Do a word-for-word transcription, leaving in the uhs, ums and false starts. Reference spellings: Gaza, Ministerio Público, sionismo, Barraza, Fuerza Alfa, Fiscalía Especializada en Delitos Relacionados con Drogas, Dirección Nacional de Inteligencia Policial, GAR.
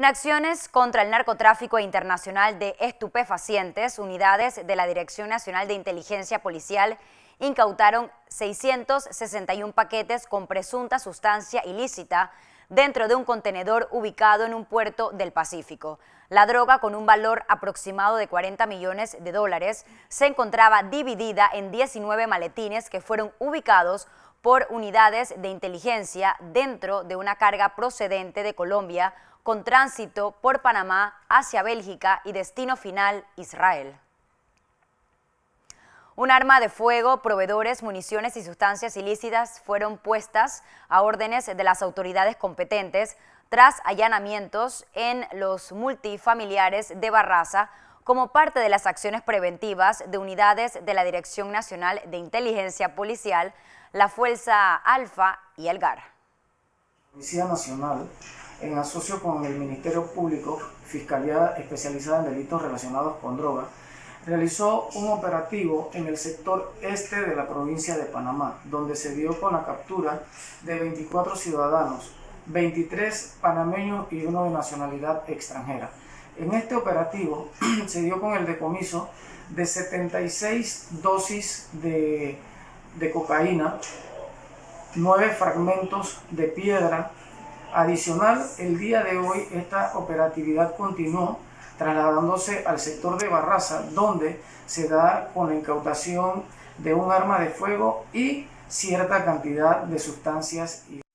En acciones contra el narcotráfico internacional de estupefacientes, unidades de la Dirección Nacional de Inteligencia Policial incautaron seiscientos sesenta y uno paquetes con presunta sustancia ilícita dentro de un contenedor ubicado en un puerto del Pacífico. La droga, con un valor aproximado de cuarenta millones de dólares, se encontraba dividida en diecinueve maletines que fueron ubicados por unidades de inteligencia dentro de una carga procedente de Colombia con tránsito por Panamá hacia Bélgica y destino final Israel. Un arma de fuego, proveedores, municiones y sustancias ilícitas fueron puestas a órdenes de las autoridades competentes tras allanamientos en los multifamiliares de Barraza como parte de las acciones preventivas de unidades de la Dirección Nacional de Inteligencia Policial, la Fuerza Alfa y el G A R. La Policía Nacional, en asocio con el Ministerio Público, Fiscalía Especializada en Delitos Relacionados con Drogas, realizó un operativo en el sector este de la provincia de Panamá, donde se dio con la captura de veinticuatro ciudadanos, veintitrés panameños y uno de nacionalidad extranjera. En este operativo se dio con el decomiso de setenta y seis dosis de, de cocaína, nueve fragmentos de piedra. Adicional, el día de hoy esta operatividad continuó trasladándose al sector de Barraza, donde se da con la incautación de un arma de fuego y cierta cantidad de sustancias ilícitas.